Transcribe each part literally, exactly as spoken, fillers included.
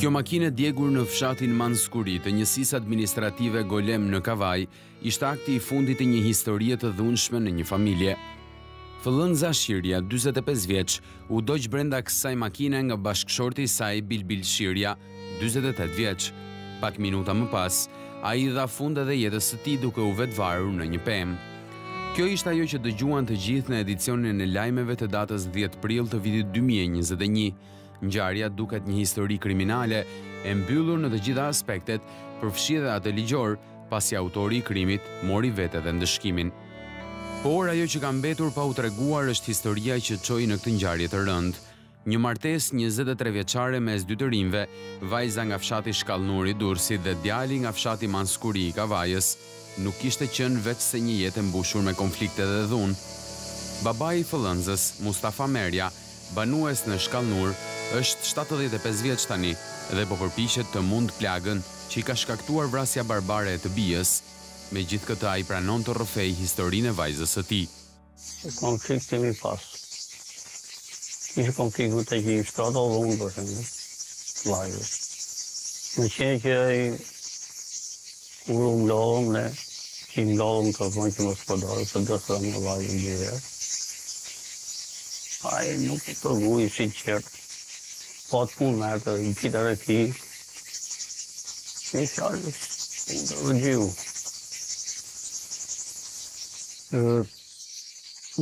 Kjo makinë djegur në fshatin Manskuri të njësisë administrative Golem në Kavaj, ishte akti I fundit e një historie të dhunshme në një familje. Fëllënza Shirja, dyzet e pesë vjeç, u doq brenda kësaj makine nga bashkëshorti I saj Bilbil Shirja, dyzet e tetë vjeç. Pak minuta më pas, ai dha fund edhe jetës së tij duke u vetvarur në një pemë. Kjo ishte ajo që dëgjuan të gjithë në edicionin e lajmeve të datës dhjetë prill të vitit dy mijë e njëzet e një. Ngjarja duket një histori kriminale e mbyllur në të gjitha aspektet, përfshi edhe atë ligjor, pasi autori I krimit mori vetë edhe ndëshkimin. Por ajo që ka mbetur pa u treguar është historia që çoi në këtë ngjarje të rëndë. Një martesë njëzet e tre vjeçare mes dy të rinjve, vajza nga fshati Shkallnuri I Durrësit dhe djali nga fshati Manskuri I Kavajës, nuk kishte qenë veç se një jetë e mbushur me konflikte dhe dhunë. Babai I Fëllënzës, Mustafa Merja, banues në Shkallnur, është shtatëdhjetë e pesë vjeç tani dhe po përpiqet të mund plagën që I ka shkaktuar vrasja barbare e të bijës. Megjithë këtë ai pranon të rrëfejë historinë e vajzës së tij. Konflikti më pas. Ishte konflikti të gjithë shtatë dhe unë për të lajë. Në qenë që ai urë mlohëm ne, që mlohëm të përmën që më spëdarë, të dësërëm në lajë në gjithë. Ai nuk të përgujë si qërtë. Po të punë me të gjithër e ti. Në shalë, unë të rëgjiu.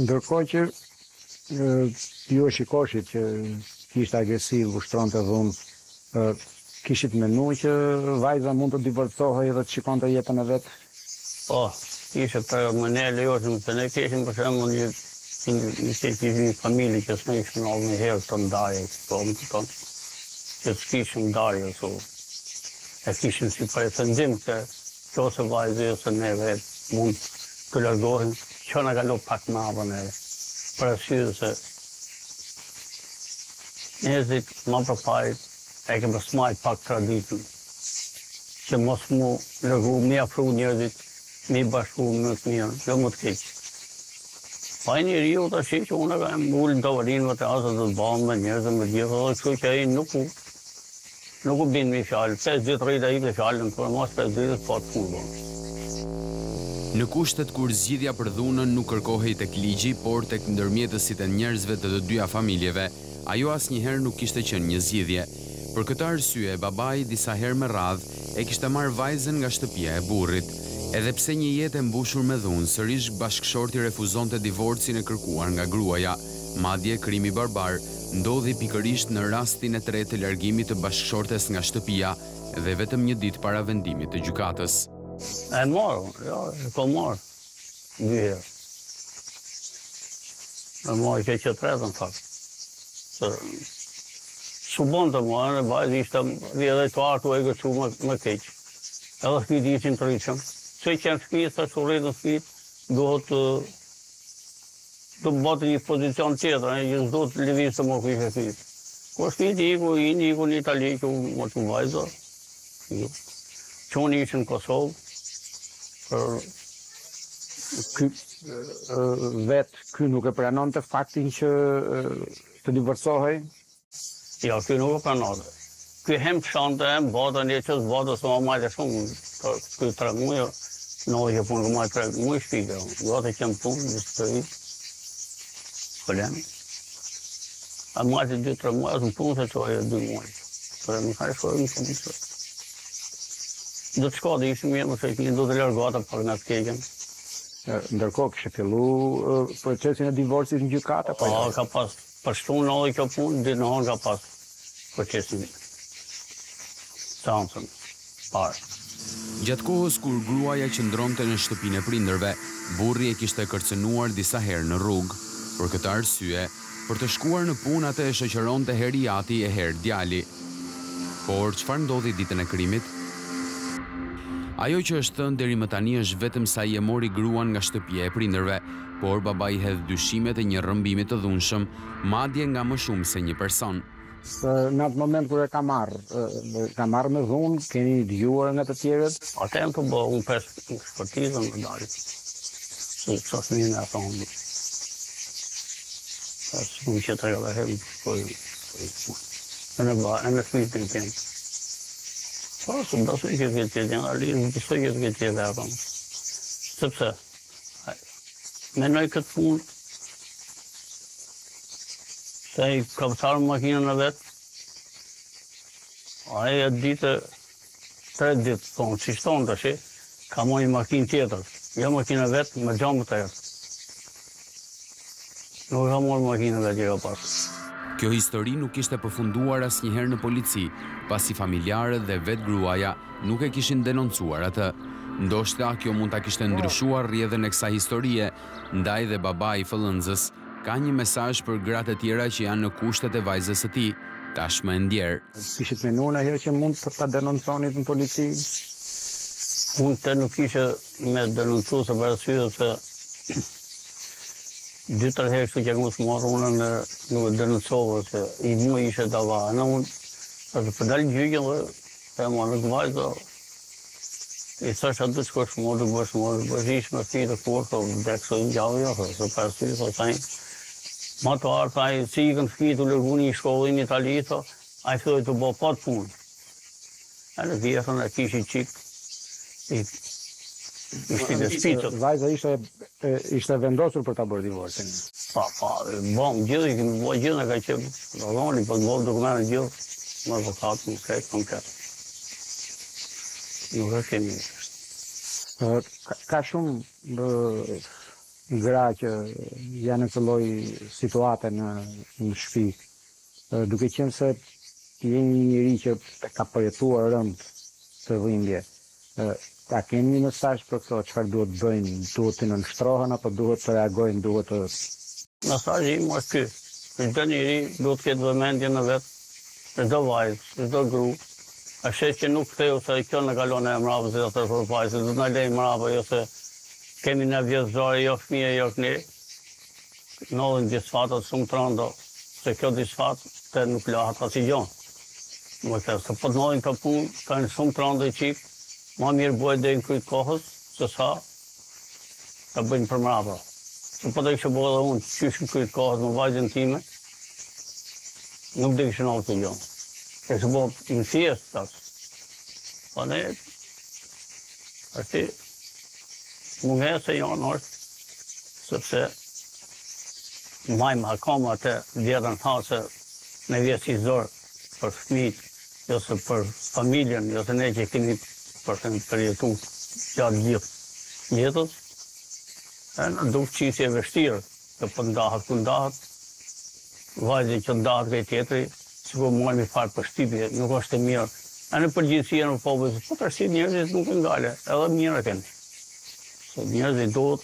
Ndërkohë që ju shikoshit që kishte agresiv, ushtronte dhunë, kishit menuar që vajza mund të divorcohej dhe të shikonte jetën e vet? Po, ishte për mënyrë lejoshme se ne kishim për shembull një një familje që s'ne ishim ndonjëherë të ndarje, që s'kishim ndarje ashtu. E kishim si pretendim se kjo se vajza ose ne vet mund të largohen, që në galo pak nabën e për ashtu se njëzit më përpajt e kemë smajt pak traditën, që mos mu lërgu, mi afru njëzit, mi bashku më të mirë, jo më të keqë. Pa e një riu të ashtu që unë e mbullë të varinë më të asët të të banë me njëzën më gjithë, dhe kështu që e nuk u, nuk u binë mi fjallë, pesë ditë rejtë a I të fjallën, për mas pesë ditës patë punë banë. Në kushtet kur zgjidhja për dhunën nuk kërkohej tek ligji, por tek ndërmjetësit e njerëzve të të dyja familjeve, ajo asnjëherë nuk kishte qenë një zgjidhje. Për këtë arsye, babai disa herë me radhë e kishte marrë vajzën nga shtëpia e burrit. Edhe pse një jetë e mbushur me dhunë, sërish bashkëshorti refuzonte divorcin e kërkuar nga gruaja. Madje krimi barbar ndodhi pikërisht në rastin e tretë të largimit të bashkëshortes nga shtëpia dhe vetëm një ditë para vendimit të gjykatës. E marrë, ja, e ko marrë, dyherë. E marrë që që tretë, në faktë. Su bon të marrë, e bajzë ishte edhe të artu e gëqu më keqë. Edhe fmit ishin të rriqëm. Se qenë fmit, se su rritë në fmit, duhet të bëtë një pozicion tjetër, e gjithë duhet të livisë të më kështë fmit. Ko fmit iku, iku, iku në Itali, që më të bajzë. Që unë ishë në Kosovë, vetë kjo nuk e pranon të faktin që të divorcohej? Ja, kjo nuk e pranon të. Kjo hem pëshante, hem badën, e qësë badës në majtë e shumë. Kjo tre mujë, në ojë që punë në majtë tre mujë shpikë. Gati që më punë, në të I, këlem. A majtë dy tre mujë, asë më punë se qojë dy mujë. Këre më kare shkojë, më shumë shumë. Do të shko dhe ishë mirë, mëse një do të lërgata për nga të kegen. Ndërko, kështë fillu procesin e divorcit në gjykata? A, ka pas. Për shtu në dhe kjo punë, dhe në honë ka pas procesin seansën, parë. Gjatë kohës kur gruaja qëndronte në shtëpinë e prindërve, burri e kishte kërcënuar disa herë në rrugë. Për këtë arsye, për të shkuar në punë atë e shoqëronte herë ati e herë djali. Por, çfarë ndodhi ditën e krimit? Ajo që është thënë deri më tani është vetëm sa I e mori gruan nga shtëpia e prindërve, por babai hedh dyshimet e një rrëmbimi të dhunshëm, madje nga më shumë se një person. Në atë moment kur e ka marrë, ka marrë me dhunë, keni dëgjuar nga të tjerët? Atë e më të bëhë, unë pres shpërtizën në dalit. Së të një në atë hëndi. Së në që të rrëve, e në shmitin të në. Po, do të ishte këtë gjë, analizë, do të ishte këtë gjë apo. Sepse mendoj këtë punë se i ka vëtarë makinën e vetë. Aja e ditë, tre ditë, tonë, si shtonë të shi, ka moj makinë tjetër. Jo makinë e vetë, me gjamë të erë. Nuk ka mojë makinë e vetë, jo pasë. Kjo histori nuk ishte përfunduar asnjëherë në polici, pasi familjarët dhe vetë gruaja nuk e kishin denoncuar atë. Ndoshta kjo mund ta kishte ndryshuar rrjedhën e kësaj historie, ndaj dhe babai i Fëllënzës ka një mesazh për gratë të tjera që janë në kushtet e vajzës së tij, tashmë e ndjer. Kishit menuar ndonjëherë që mund ta denonconit në polici? Unë të nuk ishe me denoncu se për arsye se dy tërë herë që këmë së marrë, unë në denucovë, se I mu ishe të va. Në unë, ashtë përdalë gjyke dhe, e ma nuk vajtë, I sash atë që është morë, nuk bëshë morë, bëshish me ti të kurë, të vdekësë I gjavë, ja, se përsi, se tajnë. Ma të arë, taj, si I këmë shkitë, u lërguni I shkollë në Itali, a I thëdhe të bo patë punë. E në vjetën e kishi qikë, Vajza ishte vendosur për ta bërë divorcin. Pa, pa, bom, gjithë, I kemi bua gjithë, në ka që rëzoni, për të bërë dokumentë gjithë, më vokatë, më kretë, më kretë. Nuk është kemi nështë. Ka shumë gra që janë në të loj situate në shpi, duke qenë se jeni një njëri që ka përjetuar rëndë të dhimbje. Ta kemi një mesazh për këto, çfarë duhet bëjnë, duhet të nënshtrohen apo duhet të reagojnë, duhet të... Mesazhi im është ky, çdo njeri duhet të ketë vëmendje në vetë, çdo vajzë, çdo grua, a sheh që nuk theu se kjo na kalon e mrapës dhe atë për vajzën, do na lejmë mrapë, jo se kemi ne vjetëzore, jo fëmijë, jo këni, nodhin disfatat shumë të rënda, se kjo disfat të nuk lahat asnjë gjë. Më thënë, se po të nodhin të punë, kanë shumë të rënda I qikë, Ma mirë bëjt dhe në krytë kohës, se sa të bëjnë për mrapra. Se po të kështë bëjt dhe unë, qysh në krytë kohës në vajzën time, nuk dhe kështë në avë të gjonë. Kështë bëjt në fjesë të asë. Pa ne, ashti, mungese janë është, sepse majmë akoma të vjetën hasë në vjesë I zorë për fëmijë, jose për familjen, jose ne që kemi përse në përjetu gjatë gjithë jetës, e në dukë qisi e vështirë, të pëndahat këndahat, vajzi që ndahat këj tjetëri, si po mojnë I farë për shtipje, nuk është e mirë. E në përgjithësia në popës, po të rësit njerëzit nuk e ngale, edhe mirë e keni. Se njerëzit dohet,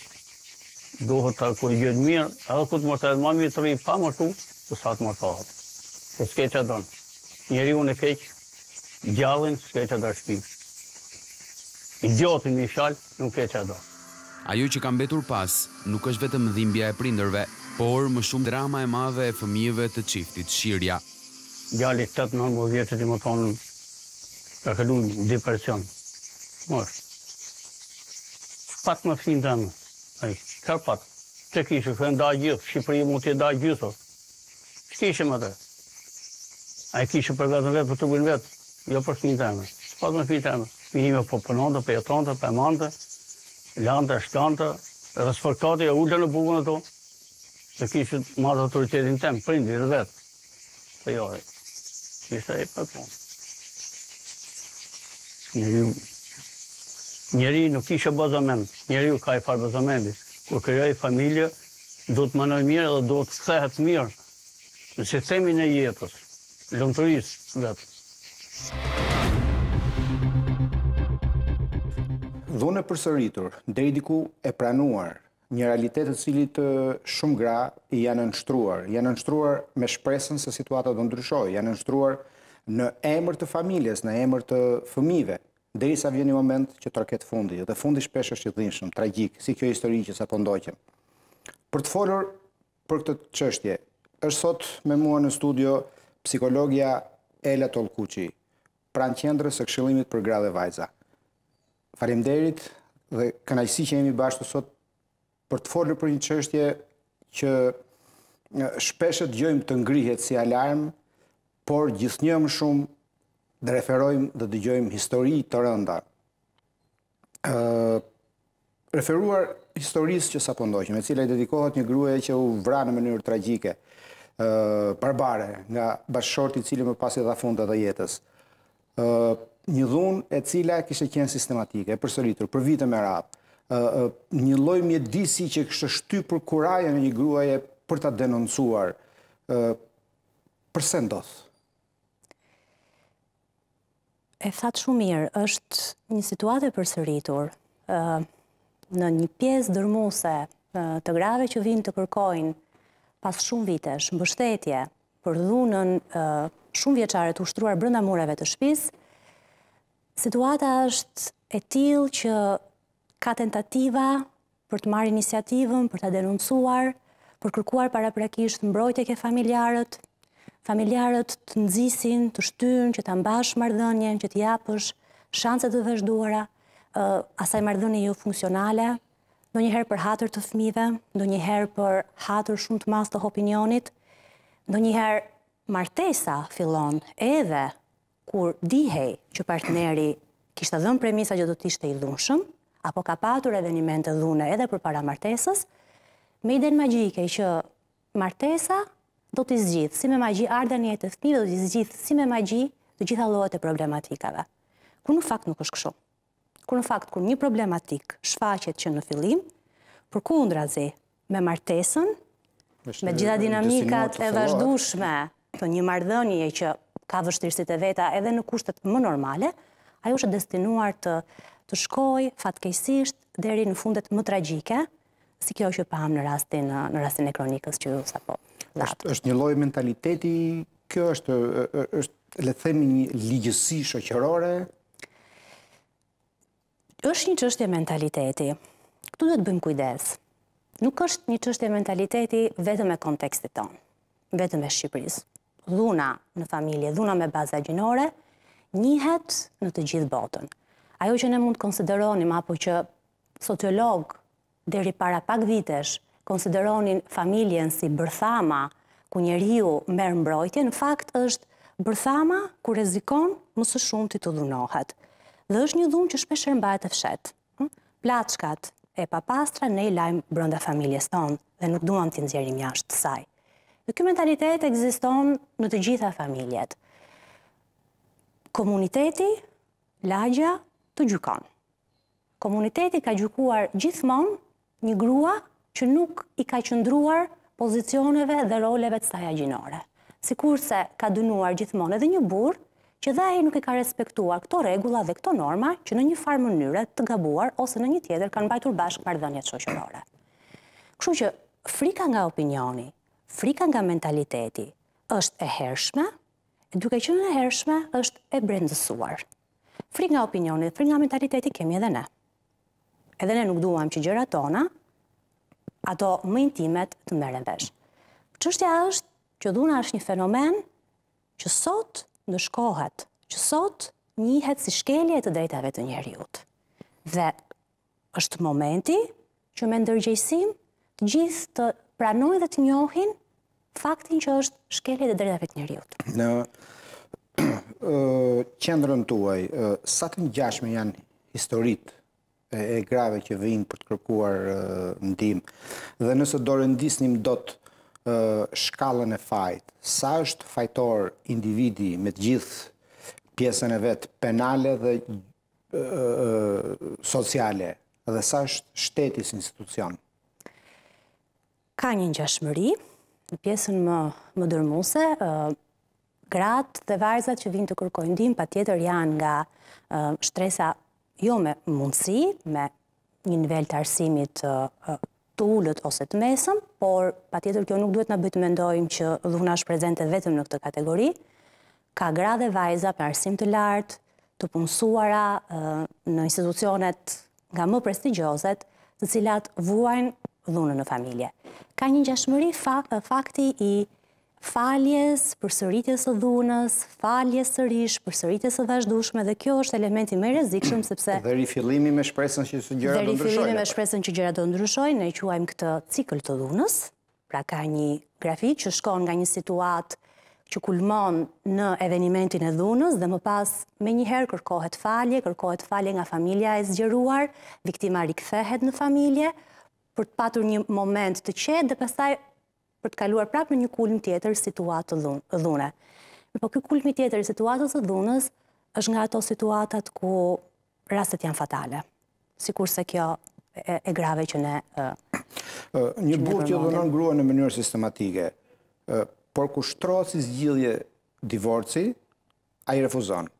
dohet të kërgjët mirë, edhe këtë mërta edhe mami të rëj pa mërtu, të sa të mërtahat. Se s'ke që dënë. Njeri unë e keqë, gjallin s'ke që dërë shpivë. Idiotin një shalë nuk e që do. Ajo që kam betur pas nuk është vetëm dhimbja e prindërve, por më shumë drama e madhe e fëmijëve të çiftit Shirja. Gjallit tetëmbëdhjetë nëntëmbëdhjetë vjeqët I më tonë të këllu në depresion. Mërë. Patë më fësin të anë. Kërë patë. Që kishë, kënë da gjithë, Shqipëri mu të da gjithë. Që kishë më të? A I kishë për vetën vetë, për të gënë vetë. Jo për fësin të anë. Patë më fësin të anë. Fëmijëve po përnonte, përjetonte, përmante, lante, shkante, edhe sforkate, e ullë në bukën e to, se kishtë marë autoritetin temë, prindi dhe vetë. Për jore, kishtë e përponë. Njeri nuk ishe bazament, njeri u ka I farë bazamentit. Kur kërjoj familje, do të mënoj mirë dhe do të këthehet mirë në sistemin e jetës, lëmëtërisë vetë. Dhune përsëritur, deri diku e pranuar, një realitet të cilit shumë gra janë nënshtruar. Janë nënshtruar me shpresën se situata do ndryshojë, janë nënshtruar në emër të familjes, në emër të fëmijëve, derisa vjen një moment që tërket fundi, dhe fundi shpesh është I dhimbshëm, tragjik, si kjo histori që sapo ndoqëm. Për të folur për këtë çështje, është sot me mua në studio psikologja Ela Tolkuçi, pranë qendrës së Këshillimit për Gra dhe Vajza. Faleminderit dhe kënaqësi që jemi bashkë sot për të folur për një çështje që shpesh e dëgjojmë të ngrihet si alarm, por gjithnjë më shumë dhe referojmë, dhe dëgjojmë histori të rënda. Uh, referuar historisë që sapo ndoqëm, e cila i dedikohet një grua që u vra në mënyrë tragjike, uh, barbare, nga bashkëshorti i cili më pas i dha fund atë jetës. Uh, një dhunë e cila kishte qenë sistematike, e përsëritur për vite me radhë. Uh, një lloj mjedisi që kishte shtypur kurajën e një gruaje për ta denoncuar. Uh, Përse ndodh? E thatë shumë mirë, është një situatë e përsëritur. Uh, në një pjesë dërmuese uh, të grave që vinë të kërkojnë pas shumë vitesh mbështetje për dhunën uh, shumë vjeçare të ushtruar brenda mureve të shtëpisë, situata është e tillë që ka tentativa për të marrë iniciativën, për ta denoncuar, për kërkuar paraprakisht mbrojtje ke familjarët, familjarët të nxisin, të shtyjnë, që ta mbash marrëdhënien, që të japësh shanse të vazhduara, uh, asaj marrëdhënie jo funksionale, ndonjëherë për hatër të fëmijëve, ndonjëherë për hatër shumë të madh të opinionit, ndonjëherë martesa fillon edhe kur dihej që partneri kishte dhënë premisa që do të ishte i dhunshëm, apo ka patur edhe një mend të dhune edhe përpara martesës, me idenë magjike që martesa do t'i zgjidh, si me magji ardhmja e të fëmijëve do t'i zgjidh, si me magji të gjitha llojet e problematikave. Kur në fakt nuk është kështu. Kur në fakt kur një problematik shfaqet që në fillim, përkundrazi me martesën, me gjitha dinamikat e vazhdueshme të një marrëdhënie që ka vështirësitë e veta edhe në kushtet më normale, ajo është destinuar të të shkojë fatkeqësisht deri në fundet më tragjike, si kjo që pam në rastin në rastin e kronikës që sapo. Është, është një lloj mentaliteti, kjo është është le të themi një ligjësi shoqërore. Është një çështje mentaliteti. Këtu duhet bëjmë kujdes. Nuk është një çështje mentaliteti vetëm e kontekstit tonë, vetëm e Shqipërisë. Dhuna në familje, dhuna me baza gjinore, njihet në të gjithë botën. Ajo që ne mund konsideronim, apo që sociolog deri para pak vitesh konsideronin familjen si bërthama ku njeriu merr mbrojtje, në fakt është bërthama ku rrezikon më së shumti të dhunohet. Dhe është një dhunë që shpeshherë mbahet e fshehtë. Plaçkat e papastra ne i lajmë brenda familjes tonë dhe nuk duam t'i nxjerrim jashtë saj. Dhe ky mentalitet ekziston në të gjitha familjet. Komuniteti, lagja, të gjykon. Komuniteti ka gjykuar gjithmonë një grua që nuk i ka qëndruar pozicioneve dhe roleve të saj gjinore. Sikurse ka dënuar gjithmonë edhe një burr që dhe ai nuk i ka respektuar këto rregulla dhe këto norma që në një farë mënyrë të gabuar ose në një tjetër kanë mbajtur bashkë marrëdhëniet shoqërore. Kështu që frika nga opinioni, frika nga mentaliteti është e hershme, duke qenë e hershme është e brendësuar. Frikë nga opinioni, frikë nga mentaliteti kemi edhe ne. Edhe ne nuk duam që gjërat tona, ato më intimet, të merren vesh. Çështja është që dhuna është një fenomen që sot ndëshkohet, që sot njihet si shkelje e të drejtave të njerëzit. Dhe është momenti që me ndërgjegjësim të gjithë të pranojnë dhe të njohin faktin që është shkelje e të drejtave të njerëzit. No. Qendrën tuaj, sa të ngjashme janë historitë e grave që vijnë për të kërkuar ndihmë? Dhe nëse do rendisnim dot shkallën e fajit, sa është fajtor individi me të gjithë pjesën e vet penale dhe sociale, dhe sa është shteti si institucion? Ka një ngjashmëri, pjesën më më dërmuese. Gratë dhe vajzat që vinë të kërkojnë ndihmë patjetër janë nga uh, shtresa jo me mundësi, me një nivel të arsimit uh, të ulët ose të mesëm, por patjetër kjo nuk duhet na bëjë të mendojmë që dhuna është prezente vetëm në këtë kategori. Ka gra dhe vajza me arsim të lartë, të punësuara uh, në institucionet nga më prestigjioset, të cilat vuajnë dhunën në familje. Ka një ngjashmëri fak, fakti i faljes, përsëritjes së dhunës, faljes sërish, përsëritjes së vazhdueshme, dhe kjo është elementi më i rrezikshëm sepse dhe rifillimi me shpresën që gjërat do ndryshojnë. Dhe rifillimi me shpresën që gjërat do ndryshojnë, ne quajmë këtë cikël të dhunës. Pra ka një grafik që shkon nga një situatë që kulmon në evenimentin e dhunës dhe më pas me njëherë kërkohet falje, kërkohet falje nga familja e zgjeruar, viktima rikthehet në familje, për të patur një moment të qetë dhe pastaj për të kaluar prapë në një kulm tjetër situatë të dhune. Po ky kulmi tjetër i situatës së dhunës është nga ato situatat ku rastet janë fatale, sikurse kjo e, e grave që ne e, që një burr që dhunon gruan në mënyrë sistematike, e, por ku shtrohet si zgjidhje divorci, ai refuzon.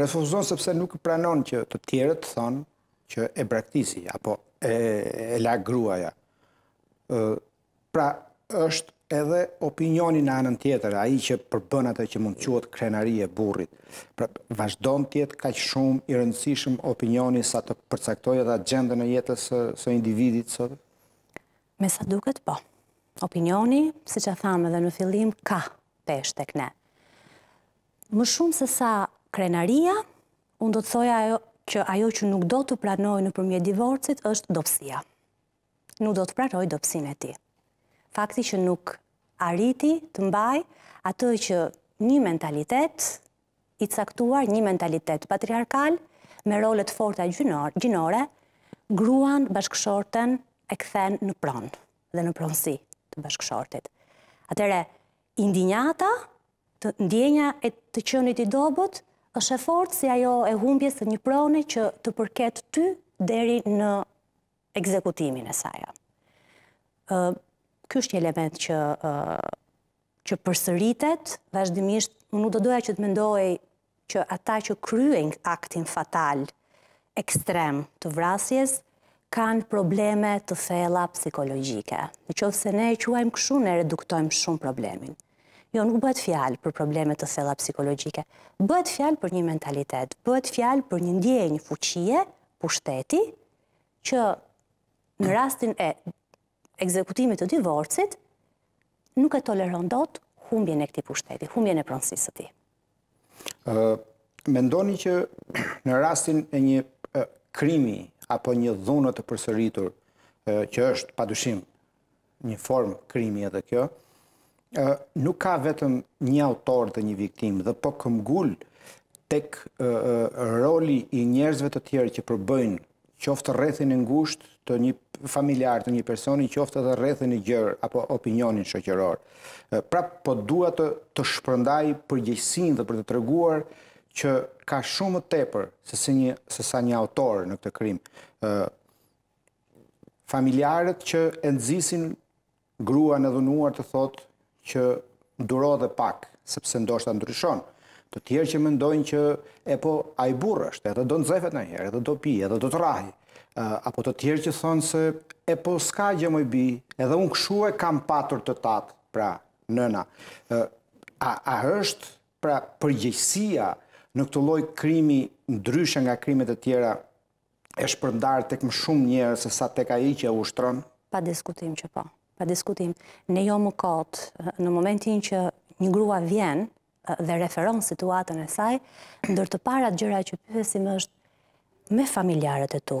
Refuzon sepse nuk pranon që të tjerët thonë që e braktisi apo e, e la gruaja. Ë pra është edhe opinioni në anën tjetër, ai që përbën atë që mund quhet krenari e burrit. Pra vazhdon të jetë kaq shumë i rëndësishëm opinioni sa të përcaktojë atë agjendën e jetës së, së individit sot? Me sa duket po. Opinioni, siç e thamë edhe në fillim, ka peshë tek ne. Më shumë se sa krenaria, unë do të thoja ajo që ajo që nuk do të pranojë nëpërmjet divorcit është dobësia. Nuk do të pranoj dobësinë e tij. Fakti që nuk arriti të mbaj atë që një mentalitet i caktuar, një mentalitet patriarkal me role të forta gjinore, gruan bashkëshorten e kthen në pronë dhe në pronësi të bashkëshortit. Atëherë, indinjata, të ndjenja e të qenit i dobët është e fortë si ajo e humbjes së një prone që të përket ty deri në ekzekutimin e saj. Uh, Ky është një element që, uh, që përsëritet, vazhdimisht, unë do doja që të mendoj që ata që kryejn aktin fatal, ekstrem të vrasjes, kanë probleme të thella psikologjike. Në qoftë se ne e quajmë kështu, ne reduktojmë shumë problemin. Jo, nuk bëhet fjalë për probleme të thella psikologjike. Bëhet fjalë për një mentalitet, bëhet fjalë për një ndjenjë fuqie, pushteti, që në rastin e ekzekutimit të divorcit, nuk e toleron dot humbjen e këtij pushteti, humbjen e pronësisë së tij. Uh, mendoni që në rastin e një uh, krimi apo një dhune të përsëritur, uh, që është padyshim një formë krimi edhe kjo, uh, nuk ka vetëm një autor dhe një viktimë dhe po këmbgul tek uh, uh, roli i njerëzve të tjerë që përbëjnë qoftë rrethin e ngushtë të një familjar të një personi, qoftë edhe rrethin e gjerë apo opinionin shoqëror. Pra po dua të, të shpërndaj përgjegjësinë dhe për të treguar që ka shumë më tepër se si një se sa një autor në këtë krim. Familjarët që e nxisin gruan e dhunuar të thotë që nduro dhe pak, sepse ndoshta ndryshon. Të tjerë që mendojnë që e po ai burr është, edhe do nxefet ndonjëherë, edhe do pi, edhe do të rrahi. Uh, apo të tjerë që thonë se e po s'ka gjë më bi, edhe unë kshu e kam patur të tatë, pra nëna. Uh, a, a është pra përgjegjësia në këtë lloj krimi ndryshe nga krimet e tjera e shpërndarë tek më shumë njerëz se sa tek ai që ushtron? Pa diskutim që po, pa diskutim. Ne jo më kot, në momentin që një grua vjen dhe referon situatën e saj, ndër të parat gjëra që pyesim është me familjarët e tu,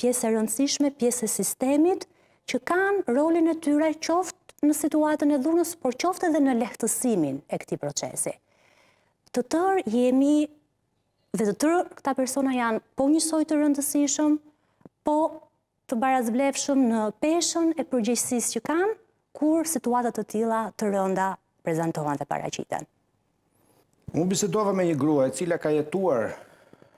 pjesë e rëndësishme, pjesë e sistemit që kanë rolin e tyre qoftë në situatën e dhunës, por qoftë edhe në lehtësimin e këtij procesi. Të tërë jemi dhe të tërë këta persona janë po njësoj të rëndësishëm, po të barazblefshëm në peshën e përgjegjësisë që kanë kur situatat të tilla të rënda prezantohen dhe paraqiten. Unë bisedova me një grua e cila ka jetuar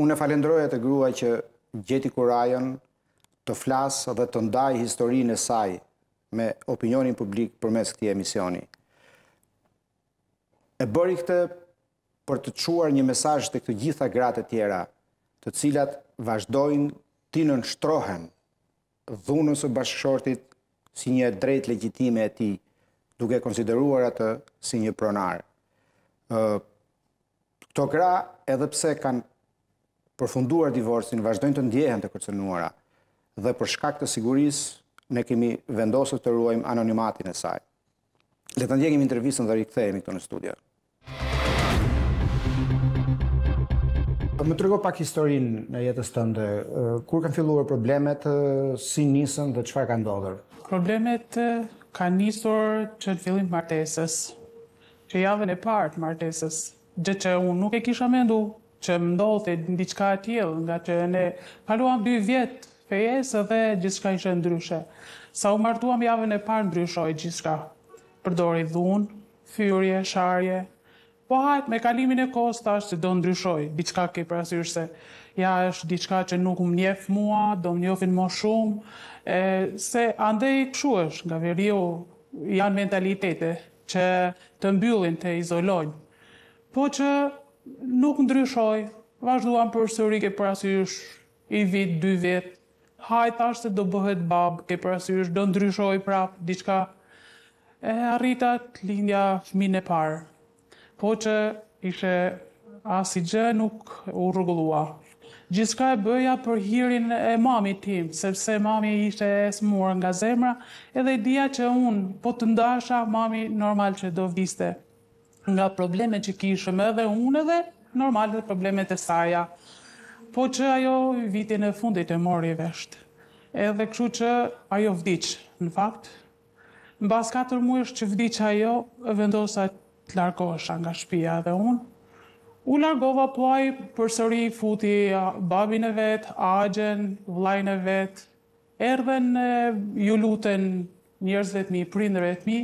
Unë e falenderoj atë grua që gjeti kurajën të flasë dhe të ndaj historinë e saj me opinionin publik përmes këtij emisioni. E bëri këtë për të çuar një mesazh tek të gjitha gratë e tjera, të cilat vazhdojnë të nënshtrohen dhunës së bashkëshortit si një drejtë legjitime e tij, duke konsideruar atë si një pronar. Këto gra, edhe pse kanë përfunduar divorcin, vazhdojnë të ndjehen të kërcënuara dhe për shkak të sigurisë ne kemi vendosur të ruajmë anonimatin e saj. Le ta ndjekim intervistën dhe rikthehemi këtu në studio. Më trego pak historinë e jetës tënde. Kur kanë filluar problemet, si nisën dhe çfarë ka ndodhur? Problemet kanë nisur që në fillim të martesës, që javën e parë të martesës, gjë që unë nuk e kisha menduar që më ndodhte diçka e tillë, nga që ne kaluam dy vjet fejesë dhe gjithçka ishte ndryshe. Sa u martuam javën e parë ndryshoi gjithçka. Përdori dhunë, fyrje, sharje. Po hajt, me kalimin e kohës tash se do ndryshoj, diçka ke parasysh se ja është diçka që nuk më njeh mua, do më njohin më shumë, e, se andej kështu është, nga veriu janë mentalitete që të mbyllin, të izolojnë. Po që nuk ndryshoj, vazhduam përsëri ke parasysh i vit, dy vit, hajt tash se do bëhet babë, ke parasysh do ndryshoj prap, diçka e arrita lindja fëmin e parë. Po që ishe asigje nuk u rregullua. Gjithçka e bëja për hirin e mamit tim, sepse mami ishte e smurë nga zemra, edhe dija që unë, po të ndasha, mami normal që do vdiste. Nga probleme që kishëm edhe unë edhe, normal dhe problemet e saja. Po që ajo vitin e fundit e mori vesh. Edhe kështu që ajo vdiq, në fakt. Mbas katër muajsh që vdiq ajo, vendosa të largohesha nga shtëpia dhe unë. U largova po ai përsëri futi babin e vet, agjen, vllain e vet. Erdhen ju luten njerëzve të mi, prindërit të mi.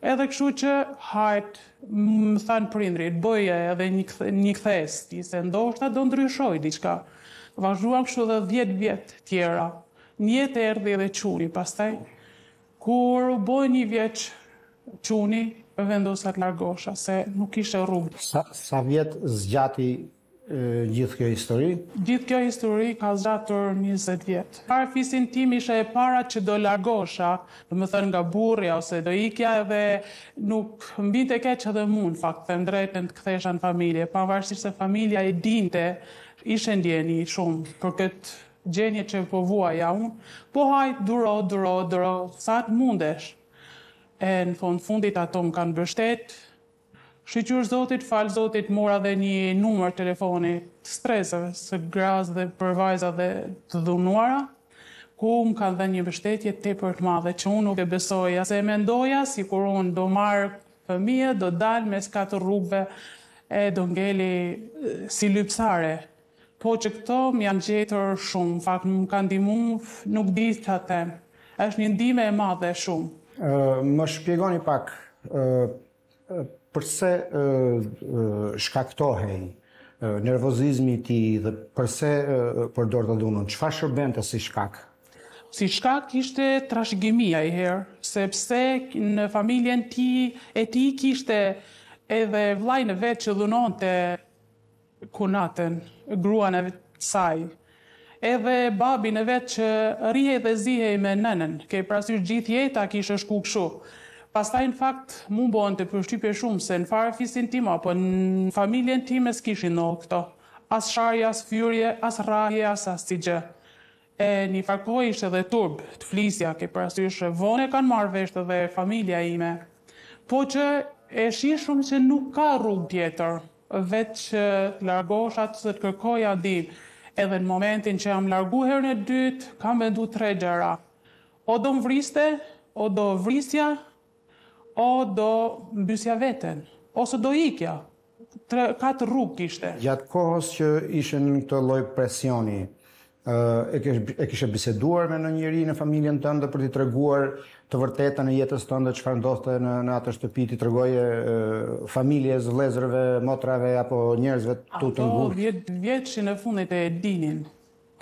Edhe kështu që hajt më than prindrit, bëje edhe një një kthesë, se ndoshta do ndryshoj diçka. Vazhduam kështu edhe dhjetë vjet tjera. Një jetë erdhi edhe çuni pastaj. Kur u bë një vjeç çuni, vendosa të largohesha, se nuk ishte rrugë. Sa, sa vjet zgjati e, gjithë kjo histori? Gjithë kjo histori ka zgjatur njëzet vjet. Para fisin tim ishe e para që do largohesha, do më thënë nga burrja ose do ikja edhe nuk mbinte keq edhe mua, në fakt, them drejtën të kthesha në familje, pavarësisht se familja e dinte, ishe ndjeni shumë për këtë gjenje që po vuaja unë, po hajt duro, duro, duro, sa të mundesh. E në fund fundit ato më kanë bështet. Shqyqyr Zotit, fal Zotit, mora dhe një numër telefoni të stresave, së grazë dhe përvajza dhe të dhunuara, ku më kanë dhe një bështetje tepër të madhe, që unë nuk e besoja, se mendoja, si kur unë do marrë fëmijë, do dalë mes katër rrugëve, e do ngeli si lypsare. Po që këto më janë gjetur shumë, në fakt më kanë ndihmuar, nuk di ç'a them. Është një ndihmë e madhe shumë. Uh, më shpjegoni pak uh, përse uh, shkaktohej uh, nervozizmi i tij dhe përse uh, përdor të dhunën, çfarë shërbente si shkak? Si shkak ishte trashëgimia i herë, sepse në familjen ti, e tij kishte edhe vllajën e vet që dhunonte kunatën, gruan e saj. Edhe babin e vet që rihej dhe zihej me nënën, ke parasysh gjithë jeta kishte shku kështu. Pastaj në fakt mu bën të përshtypje shumë se në fare fisin tim apo në familjen time s'kishin ndodhur këto. As sharje, as fyrje, as rrahje, as asgjë. E një fakt kohë ishte edhe turp, të flisja, ke parasysh vonë kanë marrë vesh edhe familja ime. Po që e shih shumë që nuk ka rrugë tjetër, veç të largohesh atë se të kërkoja ndihmë. Edhe në momentin që jam largu herën e dytë, kam vendu tre gjëra. O do më vriste, o do vrisja, o do mbysja veten, ose do ikja. Tre, katër rrugë kishte. Gjatë kohës që ishin në këtë lloj presioni, e kishe biseduar me në njëri në familjen tënde për t'i treguar të vërtetën e jetës tënde, çfarë ndodhte në në atë shtëpi, t'i tregoje familjes, vëllezërve, motrave apo njerëzve tu të ngushtë. Ato vjetëshin e fundit e dinin.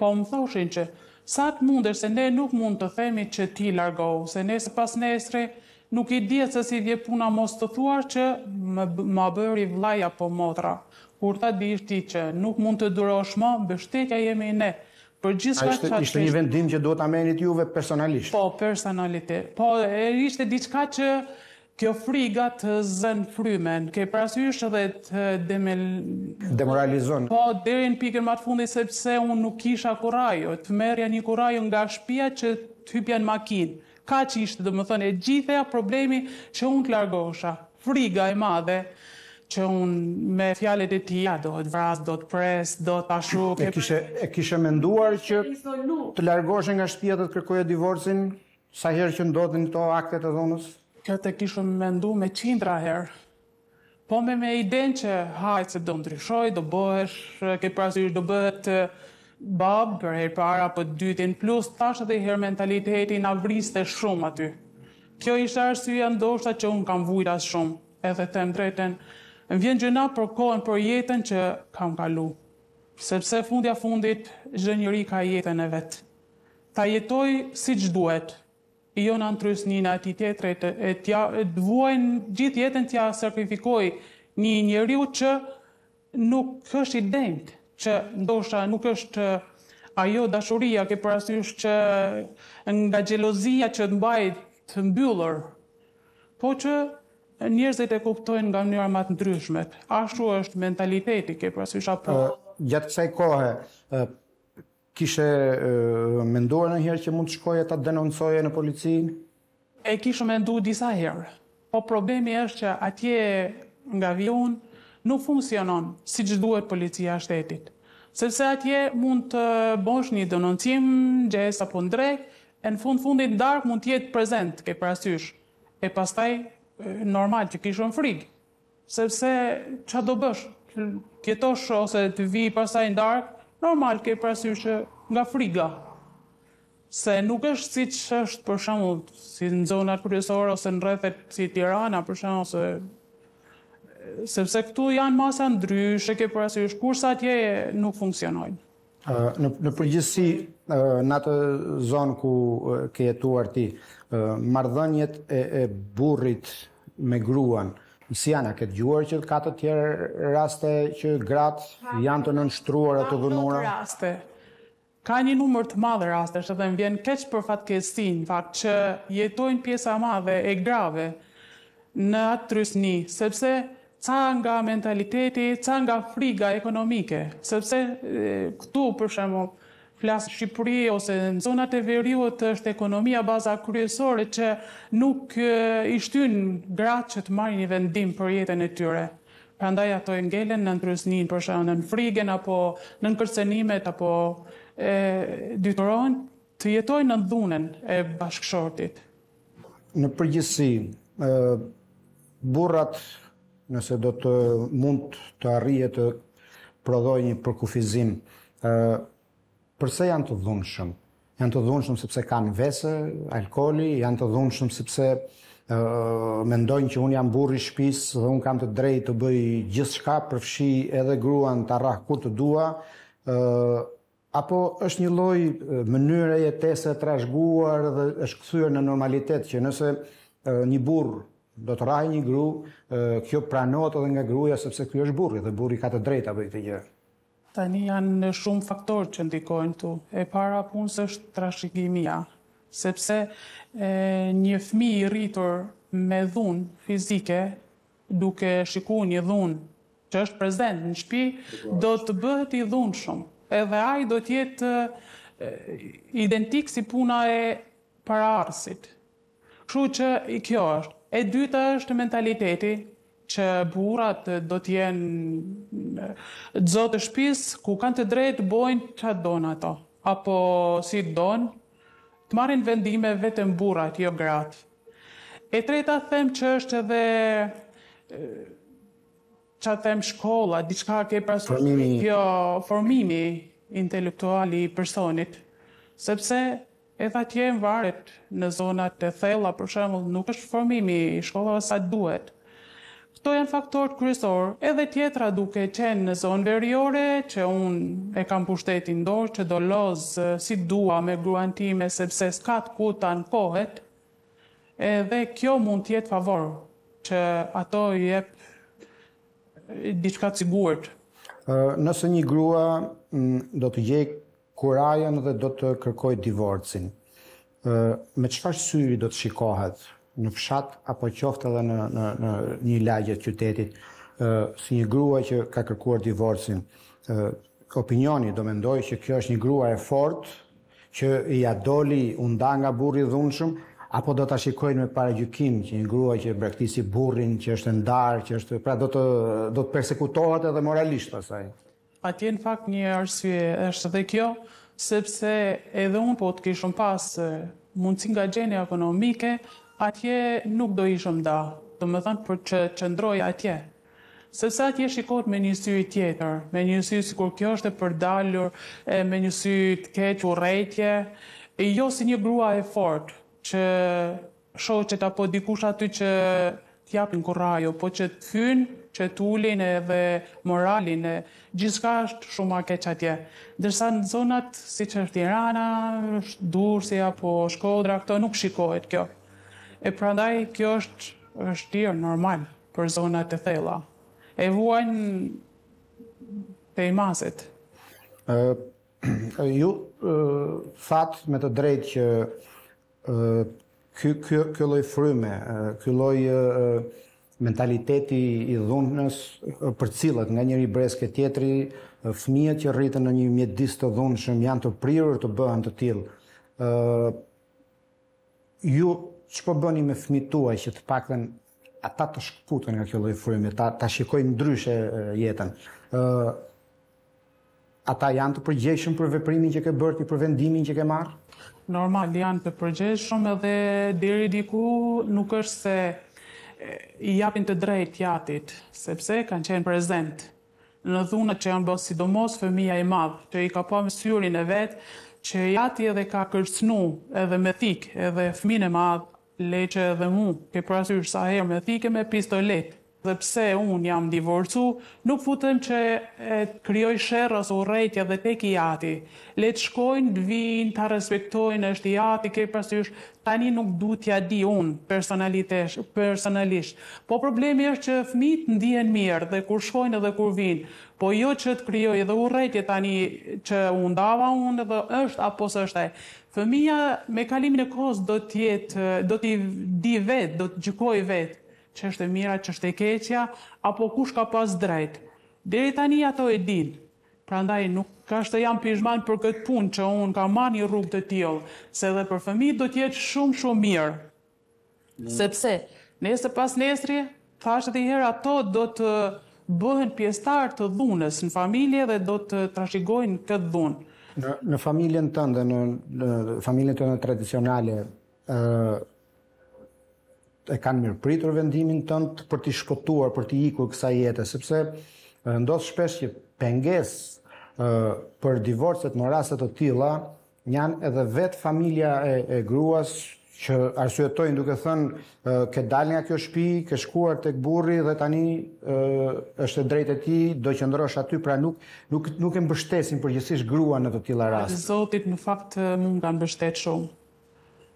Po më thoshin që sa të mundesh se ne nuk mund të themi që ti largohu, se nesër pas nesre nuk i dihet se si vje puna, mos të thuar që ma bëri vllai apo motra. Kur ta dish ti që nuk mund të durosh më, mbështetja jemi ne. Për gjithçka që ishte një vendim që duhet ta merrit juve personalisht. Po, personalisht. Po, e ishte diçka që kjo friga të zën frymen, ke parasysh edhe të demel... demoralizon. Po, deri në pikën më të fundit sepse unë nuk kisha kurajë, të merrja një kurajë nga shtëpia që të hypja në makinë. Kaq ishte, domethënë, e gjitha problemi që unë të largohesha. Friga e madhe. Që unë me fjalet e tia, do të vras, do të pres, do të ashu... E kishe, e kishe menduar që të largoshe nga shtëpia të kërkoje divorcin, sa herë që ndodhin to aktet e dhunës? Këtë e kishe mendu me qindra herë. Po me me idenë që hajtë se do ndryshoj, do bëhesh, ke parasysh do bëhet babë, për herë para, për dytin plus, tash edhe herë mentalitetin avriste shumë aty. Kjo ishte arsyeja ndoshta që unë kam vujtas shumë, edhe të më drejten. Më vjen gjëna për kohën, për jetën që kam kalu. Sepse fundja fundit, çdo njeri ka jetën e vet. Ta jetoj siç duhet. Jo në antrysninë e tjetrit, e t'ja duajnë gjithë jetën t'ja sakrifikoj një njeriu që nuk është i denjtë, që ndoshta nuk është ajo dashuria, ke parasysh që nga xhelozia që të mbaj të mbyllur, po që njerëzit e kuptojnë nga mënyra më të ndryshme. Ashtu është mentaliteti, ke parasysh apo. Gjatë kësaj kohe, kishe menduar ndonjëherë që mund të shkoje ta denoncoje në polici? E kishe menduar disa herë. Po problemi është që atje nga vion nuk funksionon siç duhet policia e shtetit. Sepse atje mund të bësh një denoncim, gjes apo ndrek, e në fund fundit dark mund të jetë prezent, ke parasysh. E pastaj normal që kishën frikë, sepse çfarë do bësh, tjetosh ose të vi pasaj në darkë, normal ke parasysh që nga friga, se nuk është siç është për shembull, si në zonat kryesore ose në rrethet si Tirana për shembull, ose sepse këtu janë masa ndryshe, ke parasysh, kurse atje nuk funksionojnë. Në përgjithësi, në atë zonë ku ke jetuar ti, marrëdhëniet e burrit me gruan, si janë, a ke dëgjuar që ka të tjerë raste që gratë janë të nënshtruara, të dhunuara? Ka raste. Ka një numër të madh rastesh edhe më vjen keq për fatkeqësinë, fakt që jetojnë pjesa e madhe e grave në atë trysni, sepse ca nga mentaliteti, ca nga friga ekonomike, sepse këtu për shembull flasë Shqipëri ose në zonat e veriut është ekonomia baza kryesore që nuk i shtyn gratë që të marrin një vendim për jetën e tyre. Prandaj ato e ngelen në ndrysninë, për shkakun në frikën apo në kërcënimet apo detyrohen të jetojnë në dhunën e bashkëshortit. Në përgjithësi, burrat nëse do të mund të arrijë të prodhojë një përkufizim, përse janë të dhunshëm? Janë të dhunshëm sepse kanë vese, alkooli, janë të dhunshëm sepse mendojnë që unë jam burri i shtëpisë dhe unë kam të drejtë të bëj gjithçka, përfshi edhe gruan ta rrah kur të dua, apo është një lloj mënyre jetese e trashëguar dhe është kthyer në normalitet që nëse një burr do të rrahë një gru, kjo pranohet edhe nga gruaja sepse ky është burri dhe burri ka të drejtë ta bëjë këtë gjë. Tani janë shumë faktorë që ndikojnë tu. E para punës është trashëgimia, sepse një fëmijë i rritur me dhunë fizike, duke shikuar një dhunë që është prezent në shtëpi, do të bëhet i dhunshëm. Edhe ai do të jetë identik si puna e paraardhësit. Kështu që kjo është. E dyta është mentaliteti, që burrat do t'jenë zotë të shtëpisë ku kanë të drejtë bojnë çfarë donë ato, apo si donë, të marrin vendime vetëm burrat, jo gratë. E treta them që është edhe çfarë them shkolla, diçka ke parasysh, formimi intelektual I personit, sepse edhe atje varet në zonat e thella, për shembull, nuk është formimi I shkollave sa duhet. Këto janë faktorët kryesorë, edhe tjetra duke qenë në zonë veriore, që unë e kam pushtetin dorë, që do lozë si dua me gruan time, sepse s'ka të ku ta ankohet, edhe kjo mund t'jetë favor, që ato jep diçka të sigurt. Nëse një grua do të gjej kurajën dhe do të kërkoj divorcin, me çfarë syri do të shikohet? Në fshat apo qoftë edhe në në në një lagje të qytetit, si një grua që ka kërkuar divorcin, opinioni do mendoj që kjo është një grua e fortë që ia doli u nda nga burri I dhunshëm, apo do ta shikojnë me paragjykim që një grua që braktisi burrin, që është ndarë, që është pra do të do të përsekutohet edhe moralisht pasaj. Atje në fakt një arsye është edhe kjo, sepse edhe unë po të kishëm pas mundësi nga gjendja ekonomike, atje nuk do ishëm da, do më thënë për që qëndroj atje. Sepse atje shikot me një sy tjetër, me një sy si kur kjo është e përdalur, me një sy të keq, urrejtje, jo si një grua e fort, që shoqet apo dikush aty që t'japin kurajë, po që t'fyn, që t'ulin edhe moralin, gjithçka është shumë e keq atje. Dërsa në zonat si që Tirana, Durrësi apo Shkodra, këto nuk shikohet kjo. E prandaj kjo është vështirë normal për zonat e thella. E vuajnë te maset. Uh, ju uh, thatë me të drejtë që uh, ky ky ky lloj fryme, uh, ky lloj uh, mentaliteti I dhunës uh, përcillet nga njëri brez ke tjetri, uh, fëmijët që rriten në një mjedis të dhunshëm janë të prirur të bëhen të tillë. Uh, ju Ç'po bëni me fëmijët tuaj që të paktën ata të shkputen nga kjo lloj frymë, ta, ta shikojnë ndryshe jetën. Uh, ata janë të përgjegjshëm për veprimin që ke bërë, për vendimin që ke marrë? Normal, janë të përgjegjshëm edhe deri diku nuk është se I japin të drejtë jatit, sepse kanë qenë prezent. Në dhunat që janë bërë, sidomos fëmia I madh, që I ka pa me syrin e vet, që jati edhe ka kërcnu, edhe me thik, edhe fëmin e madh, leqe edhe mu, ke prasyr sa herë me thike me pistolet. Dhe pse unë jam divorcu, nuk futem që e kryoj sherrës urrejtje dhe tek I jati. Letë shkojnë, dvinë, ta respektojnë, është I jati, ke prasyr, tani nuk du t'ja di unë personalisht. Po problemi është që fëmijët ndihen mirë dhe kur shkojnë edhe kur vinë, po jo që të kryoj edhe urrejtje tani që unë dava unë dhe është apo së është e. Fëmija me kalimin e kohës do t'jetë, do t'i di vetë, do t'gjykoj vetë. Që është e mira, që është e keqja, apo kush ka pas drejt. Deri tani ato e din. Prandaj nuk ka shtë jam pishman për këtë punë që unë ka marrë një rrugë të tillë, se edhe për fëmijët do të jetë shumë shumë mirë. Mm. Sepse nesër pas nesri, thashë edhe herë ato do të bëhen pjesëtar të dhunës në familje dhe do të trashëgojnë këtë dhunë. Në, në familjen tënde, në, në familjen tënde tradicionale, uh... e kanë mirëpritur vendimin tënd për t'i shpëtuar, për t'i ikur kësaj jete, sepse ndodh shpesh që pengesë për divorcet në raste të tilla janë edhe vetë familja e, e gruas që arsyetojnë duke thënë ke dalë nga kjo shtëpi, ke shkuar tek burri dhe tani është e drejtë e ti, do qëndrosh aty, pra nuk nuk nuk e mbështesin përgjithsisht gruan në të tilla raste. Zotit në fakt mund ta mbështet shumë.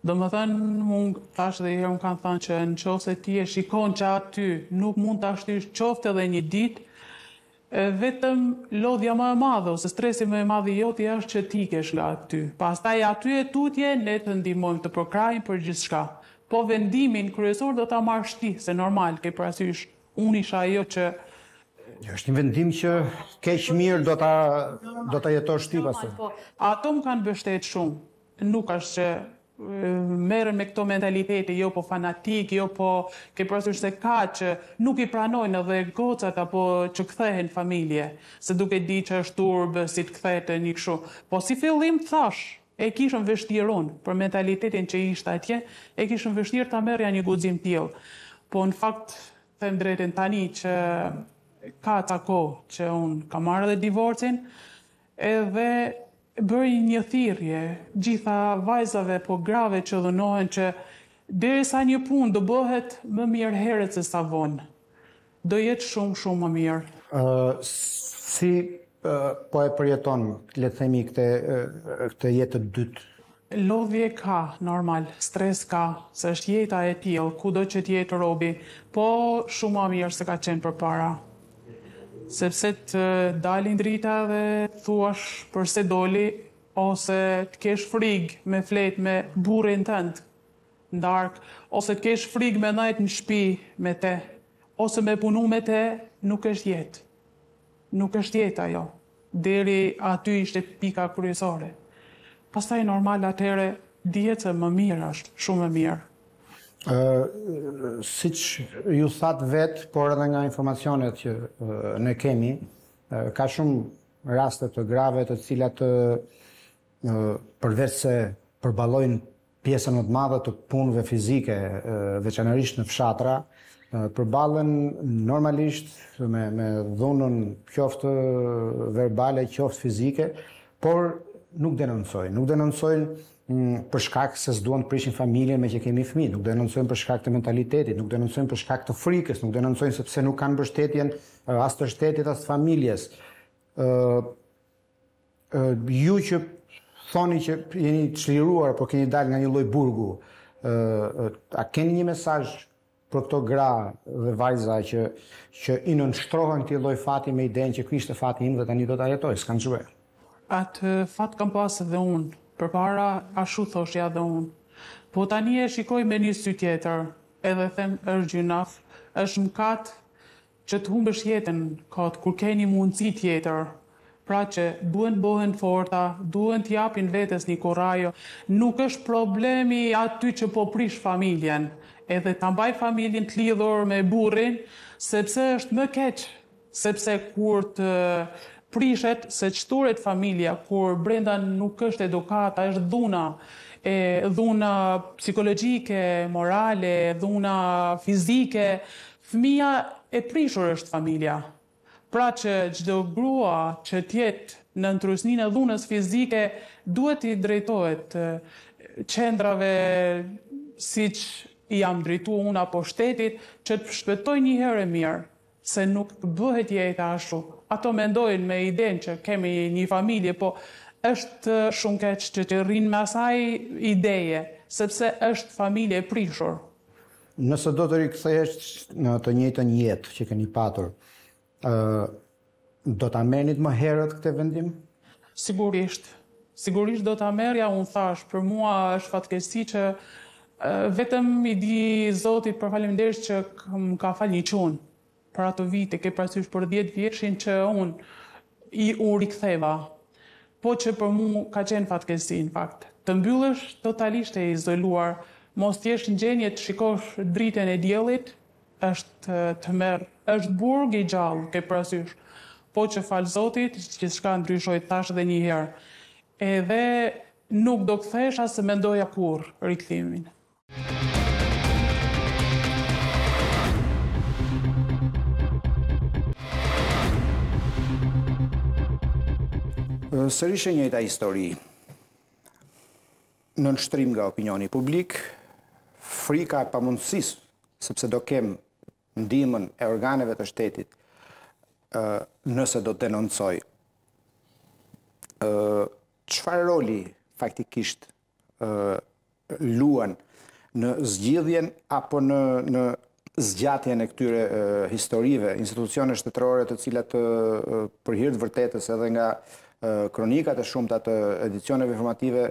Do më thënë, mund tash dhe herë më kanë thënë që në qoftë se ti e shikon që aty nuk mund ta shtysh qoftë edhe një ditë, vetëm lodhja më e madhe ose stresi më e madh I joti është që ti ke nga aty. Pastaj aty e tutje ne të ndihmojmë të përkrajmë për gjithçka. Po vendimin kryesor do ta marrësh ti, se normal ke parasysh. Unë isha ajo që është një vendim që keq mirë do ta do ta jetosh ti pastaj. Ato më kanë mbështetur shumë. Nuk është që merën me këto mentalitete, jo po fanatik, jo po ke prasysh se ka që nuk I pranojnë edhe gocat apo që kthehen familje, se duke di që është turbë, si të kthehet e një këshu. Po si fillim thash, e kishën vështirun për mentalitetin që ishte atje, e kishën vështirë ta merja një guxim tillë. Po në fakt, them drejtën tani që ka ta kohë që unë kam marrë dhe divorcin, edhe bëri një thirrje gjitha vajzave po grave që dhunohen që derisa një punë do bëhet më mirë herët se sa vonë. Do jetë shumë shumë më mirë. Uh, si uh, po e përjeton, le të themi këtë këtë jetë të dytë? Lodhje ka, normal, stres ka, se është jeta e tillë, kudo që të jetë robi, po shumë më mirë se ka qenë përpara. Sepse të dalin drita dhe thuash përse doli, ose të kesh frig me flet me burrin tënd, ndark, ose të kesh frig me najt në shtëpi me te, ose me punu me te, nuk është jetë. Nuk është jetë ajo. Deri aty ishte pika kryesore. Pastaj normal atëre dihet se më mirë është, shumë më mirë. Uh, siç ju that vet, por edhe nga informacionet që uh, ne kemi, uh, ka shumë raste të grave të cilat uh, përveç se përballojnë pjesën më të madhe të punëve fizike, uh, veçanërisht në fshatra, uh, përballen normalisht me, me dhunën qoftë verbale, qoftë fizike, por nuk denoncojnë, nuk denoncojnë për shkak se s'duan të prishin familjen me që kemi fëmijë, nuk denoncojnë për shkak të mentalitetit, nuk denoncojnë për shkak të frikës, nuk denoncojnë sepse nuk kanë mbështetjen as të shtetit as familjes. Uh, uh, ju që thoni që jeni të çliruar, por keni dalë nga një lloj burgu, uh, a keni një mesazh për këto gra dhe vajza që që i nënshtrohen këtij lloj fati me idenë që ky ishte fati im dhe tani do ta jetoj, s'kan çfarë. Atë fat kam pasur dhe unë. Përpara ashtu thoshja dhe unë. Po tani e shikoj me një sy tjetër, edhe them është gjynaf, është mëkat që të humbësh jetën kot kur ke një mundësi tjetër. Pra që duhen bëhen forta, duhen t'japin vetes një korrajo, nuk është problemi aty që po prish familjen, edhe ta mbaj familjen t'lidhur me burrin, sepse është më keq, sepse kur të prishet se çturet familja, kur brenda nuk është edukata, është dhuna, e dhuna psikologjike, morale, dhuna fizike, fëmia e prishur është familja. Pra që çdo grua që tjetë në ntrusninë e dhunës fizike duhet i drejtohet qendrave siç i jam drejtuar unë apo shtetit, që të shpëtoj një herë mirë, se nuk bëhet jeta ashtu. Ato mendojnë me idenë që kemi një familje, po është shumë keq që të rrinë me asaj ideje, sepse është familje e prishur. Nëse do të rikthehesh në të njëjtën jetë që keni patur, do ta merrnit më herët këtë vendim? Sigurisht. Sigurisht do ta merrja, unë thash, për mua është fatkeqësi që vetëm i di Zotit për faleminderit që më ka falë një çun. Për ato vite, ke prasysh për dhjetë vjeshin që unë i u riktheva. Po që për mu ka qenë fatkesi, në fakt. Të mbyllësh totalisht e izoluar, mos t'jesh në gjenje të shikosh dritën e diellit, është të merë, është burg i gjallë, ke prasysh. Po që falë Zotit, që shka ndryshoj tash dhe një herë. Edhe nuk do kthesh as se mendoja kur rikthimin. Sërish e njëjta histori, nënshtrim nga opinioni publik, frika e pamundësisë, sepse do kem ndihmën e organeve të shtetit nëse do të denoncoj. Çfarë roli faktikisht luan në zgjidhjen apo në, në zgjatjen e këtyre historive, institucione shtetërore të cilat për hir të vërtetës edhe nga kronikat e shumta të edicioneve informative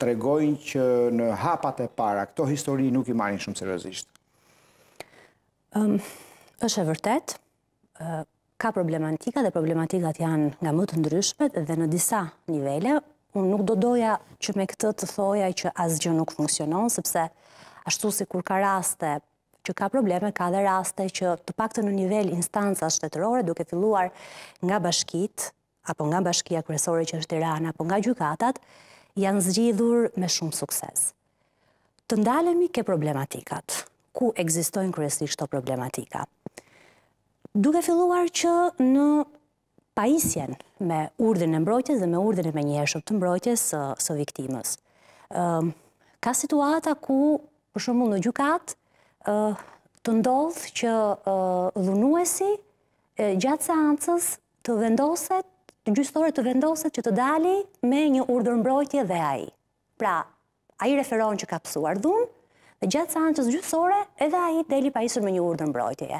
tregojnë që në hapat e para këto histori nuk i marrin shumë seriozisht. Um, është e vërtet, ka problematika dhe problematikat janë nga më të ndryshmet dhe në disa nivele. Unë nuk do doja që me këtë të thoja që asgjë nuk funksionon, sepse ashtu si kur ka raste që ka probleme, ka dhe raste që të paktën në nivel instanca shtetërore, duke filluar nga bashkitë, apo nga bashkia kryesore që është Tirana, apo nga gjykatat, janë zgjidhur me shumë sukses. Të ndalemi ke problematikat, ku ekzistojnë kryesisht këto problematika. Duke filluar që në paisjen me urdhën e mbrojtjes dhe me urdhën e menjëhershëm të mbrojtjes së, së viktimës. Uh, ka situata ku, për shembull, në gjykat, uh, të ndodh që uh, dhunuesi uh, gjatë seancës të vendoset, gjyqtari të vendoset që të dali me një urdhër mbrojtje dhe ai. Pra, ai referon që ka psuar dhunë, dhe gjatë seancës gjyqësore edhe ai deli pajisur me një urdhër mbrojtjeje.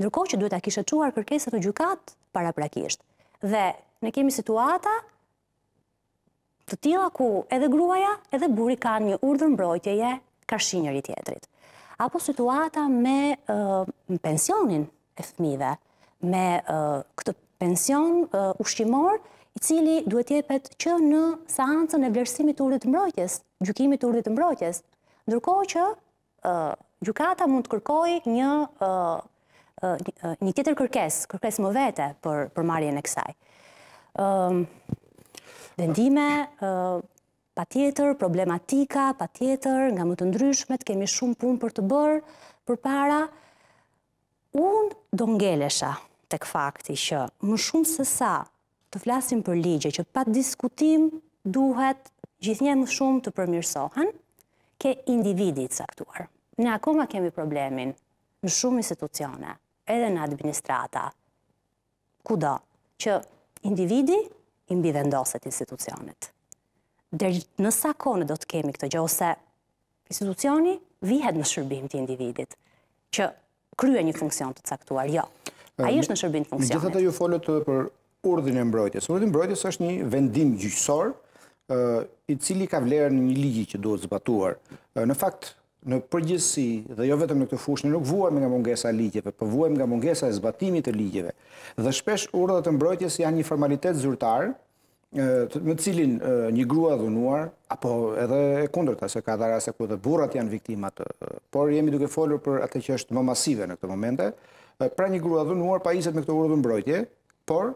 Ndërkohë që duhet ta kishte çuar kërkesën në gjykat paraprakisht. Dhe ne kemi situata të tilla ku edhe gruaja edhe burri kanë një urdhër mbrojtjeje karshi njëri tjetrit. Apo situata me uh, pensionin e fëmijëve, me uh, këtë pension uh, ushqimor, i cili duhet jepet që në seancën e vlerësimit të urdhrit të mbrojtjes, gjykimit të urdhrit të mbrojtjes, ndërkohë që uh, gjykata mund të kërkojë një uh, uh, një tjetër kërkesë, kërkesë më vete për për marrjen e kësaj. Ëm uh, vendime uh, patjetër, problematika patjetër, nga më të ndryshmet, kemi shumë punë për të bërë përpara. Unë do ngelesha tek fakti që më shumë se sa të flasim për ligje që pa diskutim duhet gjithnjë më shumë të përmirësohen, ke individi të caktuar. Ne akoma kemi problemin në shumë institucione, edhe në administrata, kudo që individi i mbivendoset institucionet. Deri në sa kohë do të kemi këtë gjë ose institucioni vihet në shërbim të individit që kryen një funksion të caktuar, jo. Ai është në shërbim të funksionit. Gjithashtu ju folët për urdhrin e mbrojtjes. Urdhri i mbrojtjes është një vendim gjyqësor, i cili ka vlerën e një ligji që duhet zbatuar. Në fakt, në përgjithësi dhe jo vetëm në këtë fushë, ne nuk vuajmë nga mungesa e ligjeve, por vuajmë nga mungesa e zbatimit të ligjeve. Dhe shpesh urdhrat e mbrojtjes janë një formalitet zyrtar, me cilin një grua dhunuar apo edhe e kundërta, se ka raste ku edhe burrat janë viktimat, por jemi duke folur për atë që është më masive në këtë momente. Pra një grua dhunuar paiset me këtë urdhër mbrojtje, por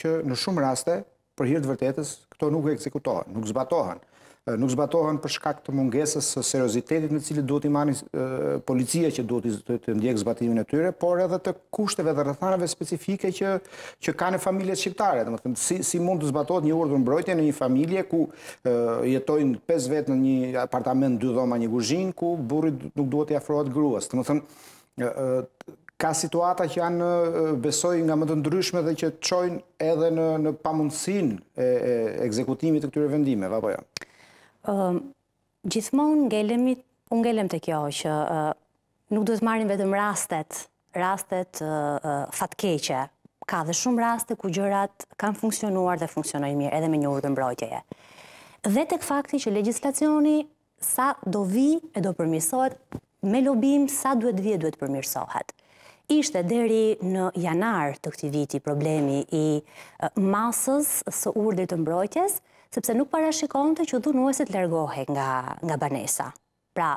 që në shumë raste, për hir të vërtetës, këto nuk ekzekutohen, nuk zbatohen. Nuk zbatohen për shkak të mungesës së seriozitetit me cilin duhet i marrë uh, policia që duhet të ndjekë zbatimin e tyre, por edhe të kushteve dhe rrethanave specifike që që kanë familjet shqiptare. Domethënë, si si mund të zbatohet një urdhër mbrojtje në një familje ku uh, jetojnë pesë vet në një apartament dy dhoma, një kuzhinë, ku burrit nuk duhet i afrohet gruas. Domethënë, uh, uh, ka situata që janë besoj nga më të ndryshme dhe që të çojnë edhe në, në pamundësinë e, e ekzekutimit të këtyre vendimeve, apo jo? Um, gjithmonë ngelemi, unë ngelem te kjo që uh, nuk duhet marrim vetëm rastet, rastet uh, uh, fatkeqe. Ka dhe shumë raste ku gjërat kanë funksionuar dhe funksionojnë mirë edhe me një urdhër mbrojtjeje. Dhe tek fakti që legjislacioni sa do vi e do përmirësohet, me lobim sa duhet vi e duhet përmirësohet. Ishte deri në janar të këtij viti problemi i masës së urdhrit të mbrojtjes, sepse nuk parashikonte që dhunuesit largohej nga, nga banesa. Pra,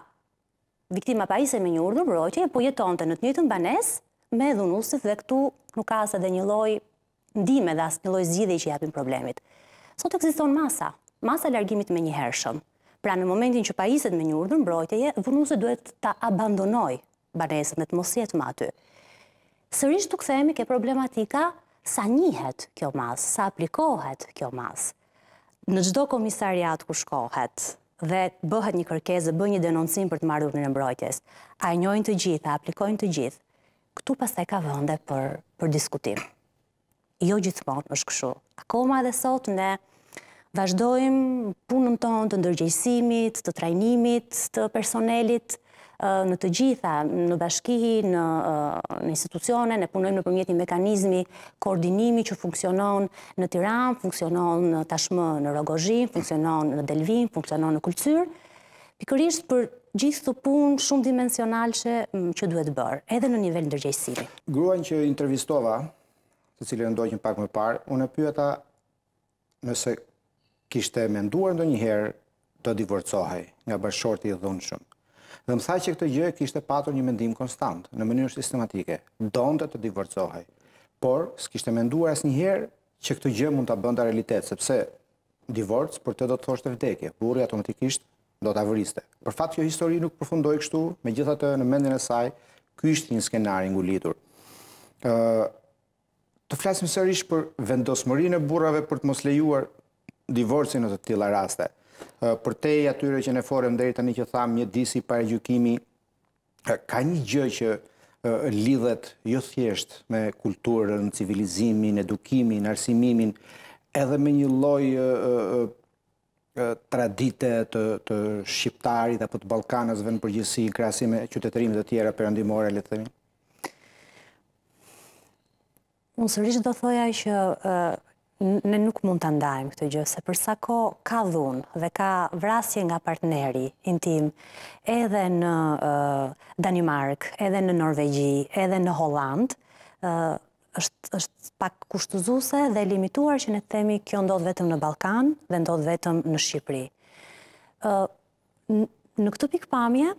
viktima paisej me një urdhër mbrojtje, po jetonte në të njëjtën banesë me dhunuesit dhe këtu nuk ka as edhe një lloj ndime dhe as një lloj zgjidhje që japin problemit. Sot ekziston masa, masa largimit menjëhershëm. Pra, në momentin që paiset me një urdhër mbrojtjeje, dhunuesi duhet ta abandonoj banesën dhe të mos jetë më aty. Sërish të kthehemi ke problematika sa njihet kjo masë, sa aplikohet kjo masë. Në çdo komisariat ku shkohet dhe bëhet një kërkesë, bën një denoncim për të marrë urdhrin e mbrojtjes, a e njohin të gjithë, a aplikojnë të gjithë. Ktu pastaj ka vende për për diskutim. Jo gjithmonë është kështu. Akoma edhe sot ne vazhdojmë punën tonë të ndërgjegjësimit, të trajnimit, të personelit në të gjitha, në bashki, në, në institucione, ne punojmë nëpërmjet një mekanizmi koordinimi që funksionon në Tiranë, funksionon në tashmë në Rogozhin, funksionon në Delvin, funksionon në Kulcyr, pikërisht për gjithë të punë shumë dimensional që, që duhet bërë, edhe në nivel ndërgjegjësimi. Gruan që intervistova, të cilën ndoqëm pak më parë, unë e pyeta nëse kishte menduar ndonjëherë të divorcohej nga bashorti i dhunshëm. Dhe më tha që këtë gjë kishte patur një mendim konstant, në mënyrë sistematike, donte të divorcohej, por s'kishte menduar asnjëherë që këtë gjë mund ta bënte realitet, sepse divorc për të do të thoshte vdekje, burri automatikisht do ta vriste. Për fat që historia nuk përfundoi kështu, megjithatë në mendjen e saj, ky ishte një skenar i ngulitur. Ë Të flasim sërish për vendosmërinë e burrave për të mos lejuar divorcin ose të tilla raste. Për te atyre që ne forem deri tani që tham mjedisi paragjykimi ka një gjë që lidhet jo thjesht me kulturën, civilizimin, edukimin, arsimimin, edhe me një lloj tradite të, të shqiptarit apo të ballkanësve në përgjithësi në krahasim me qytetërimet e tjera perëndimore, le të themi. Unë sërish do thoja që uh, ne nuk mund të ndajmë këtë gjë, se përsa ko ka dhunë dhe ka vrasje nga partneri intim, edhe në uh, Danimark, edhe në Norvegji, edhe në Holland, uh, është, është pak kushtëzuese dhe limituar që ne themi kjo ndodh vetëm në Ballkan dhe ndodh vetëm në Shqipëri. Uh, në këtë pikpamje,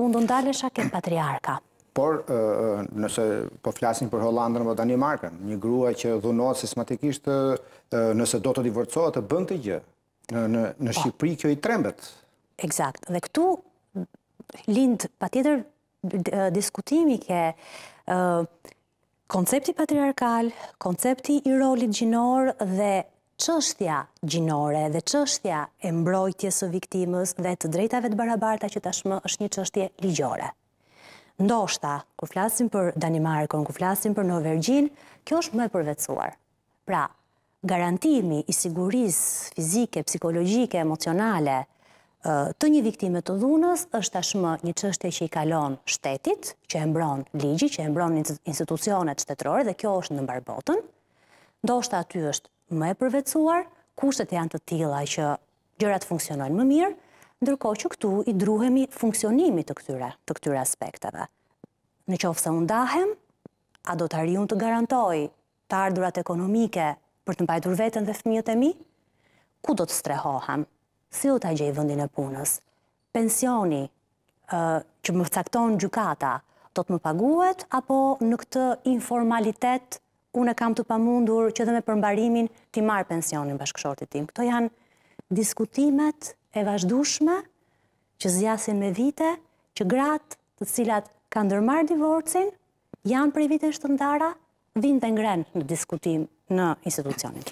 unë do ndalesha ke patriarka. Por, nëse po flasim për Hollandën apo Danimarkën, një grua që dhunohet sistematikisht nëse do të divorcohet, të bën këtë gjë. Në, në Shqipëri kjo i trembet. Eksakt. Dhe këtu lind patjetër diskutimi ke koncepti patriarkal, koncepti i rolit gjinor dhe çështja gjinore dhe çështja e mbrojtjes së viktimës dhe të drejtave të barabarta që tashmë është një çështje ligjore. Ndoshta, kur flasim për Danimarkën, kur flasim për Norvegjin, kjo është më e përvetësuar. Pra, garantimi i sigurisë fizike, psikologjike, emocionale të një viktime të dhunës është tashmë një çështje që i kalon shtetit, që e mbron ligji, që e mbron institucionet shtetërore dhe kjo është në mbar botën. Ndoshta aty është më e përvetësuar, kushtet janë të tilla që gjërat funksionojnë më mirë. Ndërkohë që këtu i druhemi funksionimit të këtyre, të këtyre aspekteve. Në qoftë se unë ndahem, a do të arri unë të garantoj të ardhurat ekonomike për të mbajtur veten dhe fëmijët e mi? Ku do të strehohem? Si do ta gjej vendin e punës? Pensioni uh, që më cakton gjykata, do të më paguhet apo në këtë informalitet unë kam të pamundur që dhe me përmbarimin ti marr pensionin bashkëshortit tim? Këto janë diskutimet e vazhdueshme që zgjasin me vite, që gratë të cilat kanë ndërmarrë divorcin, janë prej vitesh të ndara, vinë dhe ngrenë në diskutim në institucionin.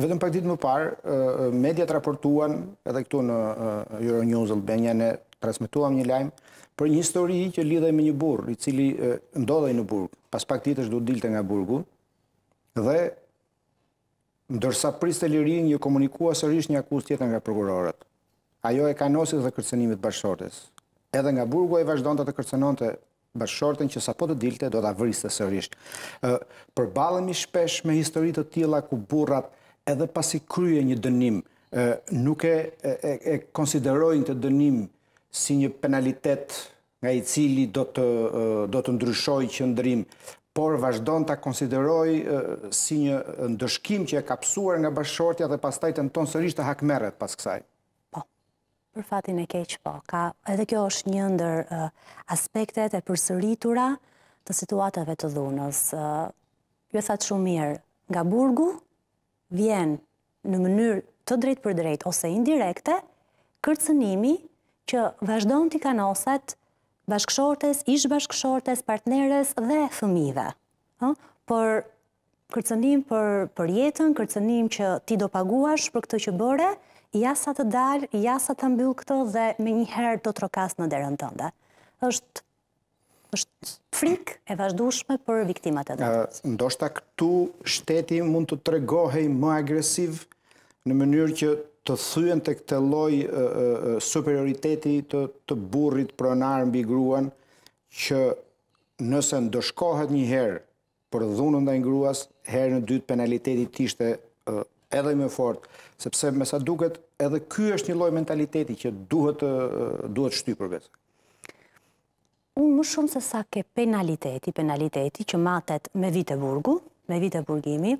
Vetëm pak ditë më parë, mediat raportuan, edhe këtu në Euronews Albania, ne transmetuam një lajm për një histori që lidhej me një burr, i cili ndodhej në burg. Pas pak ditësh do dilte nga burgu dhe ndërsa priste lirinë, ju komunikua sërish një akuzë tjetër nga prokurorët. Ajo e kanosit dhe kërcënimit bashkëshortes. Edhe nga burgu e vazhdonte të kërcënonte bashkëshorten që sapo të dilte do ta vriste sërish. Uh, përballemi shpesh me histori të tilla ku burrat edhe pasi kryen një dënim, uh, nuk e, e, e konsiderojnë të dënim si një penalitet nga i cili do të uh, do të ndryshojë qëndrim, por vazhdon ta konsiderojë uh, si një ndëshkim që e kapsuar nga bashkëshortja dhe pastaj tenton sërish të hakmerret pas kësaj. Për fatin e keq po, ka, edhe kjo është një ndër uh, aspektet e përsëritura të situatave të dhunës. Uh, ju e thatë shumë mirë, nga burgu vjen në mënyrë të drejt për drejt ose indirekte kërcënimi që vazhdon t'i kanoset bashkëshortes, ish bashkëshortes, partneres dhe fëmive. Uh, për kërcënim për, për jetën, kërcënim që ti do paguash për këtë që bëre, ja sa të dal, ja sa të mbyll këto dhe me njëherë do të trokas në derën tënde. Është, është frikë e vazhdueshme për viktimat e dhunës. Uh, ndoshta këtu shteti mund të tregohej më agresiv në mënyrë që të thyen tek këtë lloj uh, uh, superioriteti të, të burrit pronar mbi gruan, që nëse ndoshkohet një herë për dhunën ndaj gruas, herën e dytë penaliteti ishte uh, edhe më fort, sepse me sa duket edhe ky është një lloj mentaliteti që duhet duhet shtypur vetë. Unë më shumë se sa ke penaliteti, penaliteti që matet me vite burgu, me vite burgimi,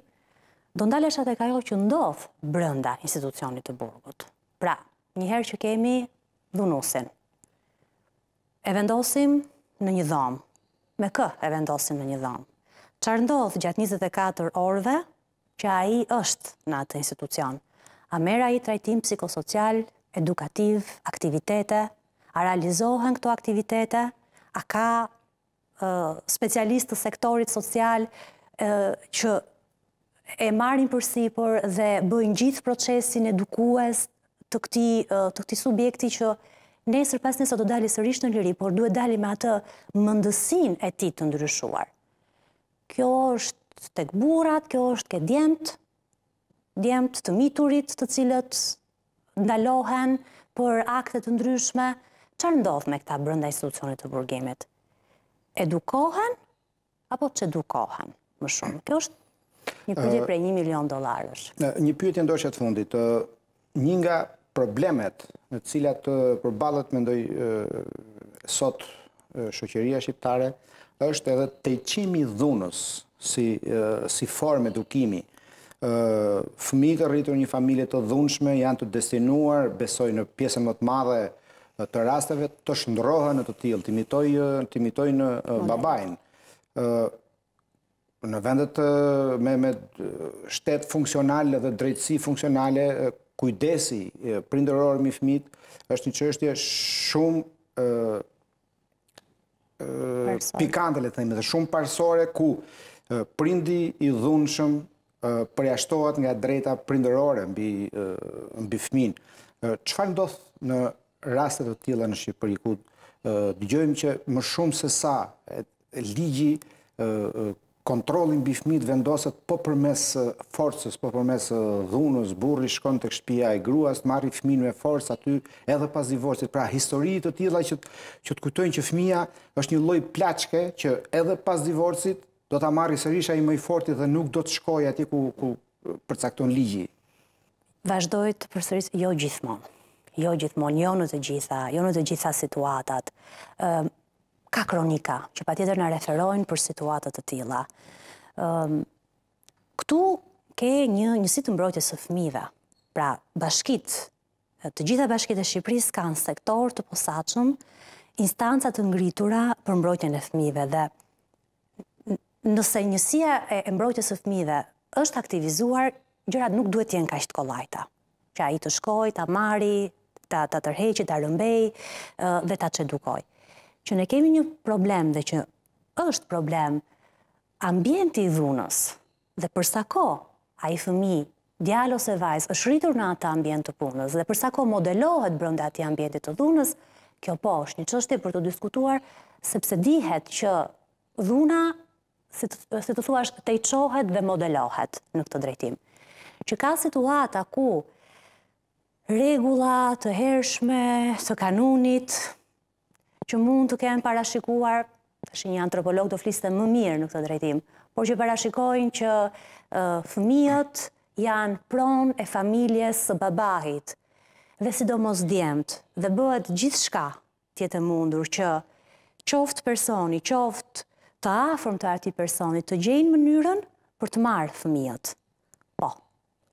do ndalesha tek ajo që ndodh brenda institucionit të burgut. Pra, një herë që kemi dhunusin, e vendosim në një dhomë, me kë e vendosim në një dhomë. Çfarë ndodh gjatë njëzet e katër orëve? Që ai është në atë institucion. A merr ai trajtim psikosocial, edukativ, aktivitete, a realizohen këto aktivitete, a ka uh, specialistë të sektorit social uh, që e marrin përsipër dhe bëjnë gjithë procesin edukues të këtij të këtij subjekti që nesër pas nesër do dalë sërish në liri, por duhet dalë me atë mendësinë e tij të ndryshuar. Kjo është tek burrat, kjo është ke djemt, djemt të miturit, të cilët ndalohen për akte të ndryshme, çfarë ndodh me këta brenda institucionit të burgimit? Edukohen apo çedukohen më shumë? Kjo është një pyetje prej një milion dollarësh. Një pyetje ndoshta të fundit. Një nga problemet me të cilat përballet mendoj sot shoqëria shqiptare është edhe tejqimi i dhunës si si formë edukimi. Fëmijët e rritur në një familje të dhunshme janë të destinuar, besoj në pjesën më të madhe të rasteve të shndrohen në të tillë, timitojnë, timitojnë babain. Në vendet me, me shtet funksional dhe drejtësi funksionale, kujdesi prindëror me fëmijët është një çështje shumë uh, uh, pikante, le të themi, dhe shumë parsorë ku uh, prindi i dhunshëm uh, përjashtohet nga drejta prindërore mbi uh, mbi fëmin. Çfarë uh, ndodh në raste të tilla në Shqipëri ku uh, dëgjojmë që më shumë se sa ligji uh, kontrollin mbi fëmijët vendoset po përmes forcës, po përmes dhunës, burri shkon tek shtëpia e gruas, marri fëmin me forcë aty edhe pas divorcit. Pra histori të tilla që që të kujtojnë që fëmia është një lloj plaçke që edhe pas divorcit do ta marrë sërish ai më i forti dhe nuk do të shkojë atje ku ku përcakton ligji. Vazdoj të përsëris, jo gjithmonë. Jo gjithmonë, jo në të gjitha, jo në të gjitha situatat. Um, Ka kronika që patjetër na referojnë për situata të tilla. Këtu ke një njësi të mbrojtjes së fëmijëve. Pra, bashkitë, të gjitha bashkitë e Shqipërisë kanë sektor të posaçëm, instanca të ngritura për mbrojtjen e fëmijëve dhe nëse njësia e mbrojtjes së fëmijëve është aktivizuar, gjërat nuk duhet të jenë kaq të kollajta. Që ai të shkojë, ta marrë, ta ta tërheqë, ta rëmbejë dhe ta çedukojë. Që ne kemi një problem dhe që është problem ambienti i dhunës dhe përsa ko ai fëmijë, djalë ose vajzë është rritur në atë ambient të punës dhe përsa ko modelohet brenda atij ambientit të dhunës, kjo po është një çështje për të diskutuar sepse dihet që dhuna, si të, si të thuash, tejçohet dhe modelohet në këtë drejtim. Që ka situata ku rregulla të hershme së kanunit që mund të kenë parashikuar, tash një antropolog do fliste më mirë në këtë drejtim, por që parashikojnë që uh, fëmijët janë pronë e familjes së babait, dhe sidomos djemt, dhe bëhet gjithçka tjetë mundur që qoftë personi, qoftë të afërm të atij personi, të gjejnë mënyrën për të marrë fëmijët. Po,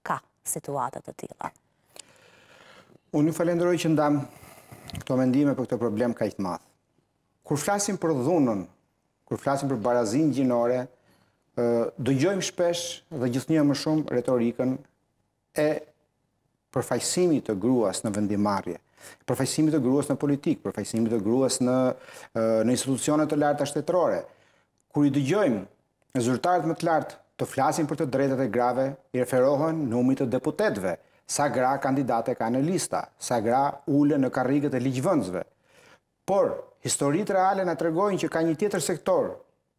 ka situata të tilla. Unë ju falenderoj që ndam këto mendime për këtë problem kaq të madh. Kur flasim për dhunën, kur flasim për barazinë gjinore, dëgjojmë shpesh dhe gjithnjë më shumë retorikën e përfaqësimit të gruas në vendimarrje, përfaqësimit të gruas në politikë, përfaqësimit të gruas në në institucione të larta shtetërore. Kur i dëgjojmë zyrtarët më të lartë të flasin për të drejtat e grave, i referohen numrit të deputetëve. Sa gra kandidate ka në lista, sa gra ule në karrigët e ligjvendësve. Por, historitë reale na tregojnë që ka një tjetër sektor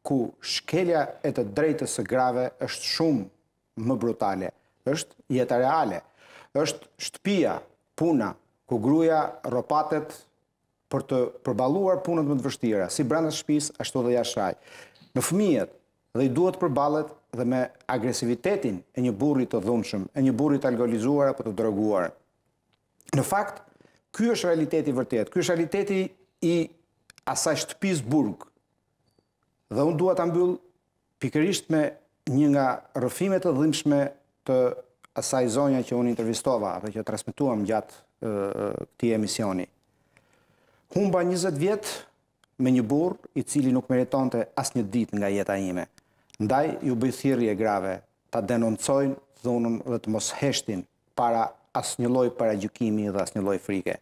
ku shkelja e të drejtës së grave është shumë më brutale, është jeta reale, është shtëpia, puna, ku gruaja rropatet për të përballuar punët më të vështira, si brenda shtëpisë ashtu dhe jashtë saj. Në fëmijët dhe i duhet përballet dhe me agresivitetin e një burri të dhunshëm, e një burri të alkoholizuar apo të droguar. Në fakt, ky është realiteti vërtet, ky është realiteti i asaj shtëpisë burg. Dhe unë dua ta mbyll pikërisht me një nga rrëfimet e dhimbshme të asaj zonja që unë intervistova, apo që transmetuam gjatë këtij emisioni. Humba njëzet vjet me një burr i cili nuk meritonte asnjë ditë nga jeta ime. Ndaj, ju bëj thirrje grave, ta denoncojnë dhunën dhe të mos heshtin para asnjë lloj paragjykimi dhe asnjë lloj frike.